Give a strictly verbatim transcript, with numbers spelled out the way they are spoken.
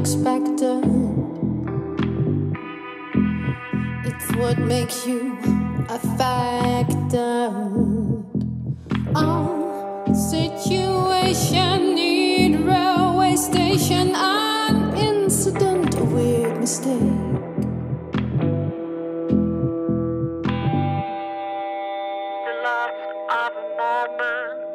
unexpected. It's what makes you a factor. All situation need railway station, an incident, a weird mistake. The loss of a moment.